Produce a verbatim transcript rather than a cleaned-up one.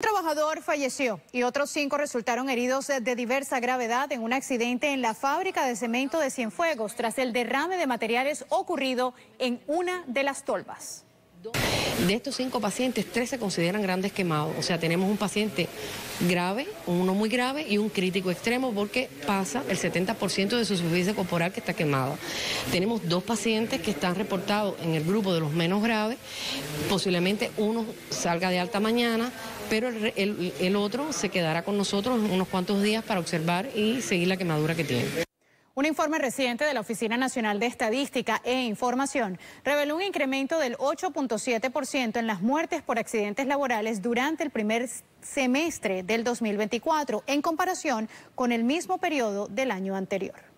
Un trabajador falleció y otros cinco resultaron heridos de diversa gravedad en un accidente en la fábrica de cemento de Cienfuegos tras el derrame de materiales ocurrido en una de las tolvas. De estos cinco pacientes, tres se consideran grandes quemados. O sea, tenemos un paciente grave, uno muy grave y un crítico extremo porque pasa el setenta por ciento de su superficie corporal que está quemada. Tenemos dos pacientes que están reportados en el grupo de los menos graves. Posiblemente uno salga de alta mañana, pero el, el, el otro se quedará con nosotros unos cuantos días para observar y seguir la quemadura que tiene. Un informe reciente de la Oficina Nacional de Estadística e Información reveló un incremento del ocho punto siete por ciento en las muertes por accidentes laborales durante el primer semestre del dos mil veinticuatro en comparación con el mismo periodo del año anterior.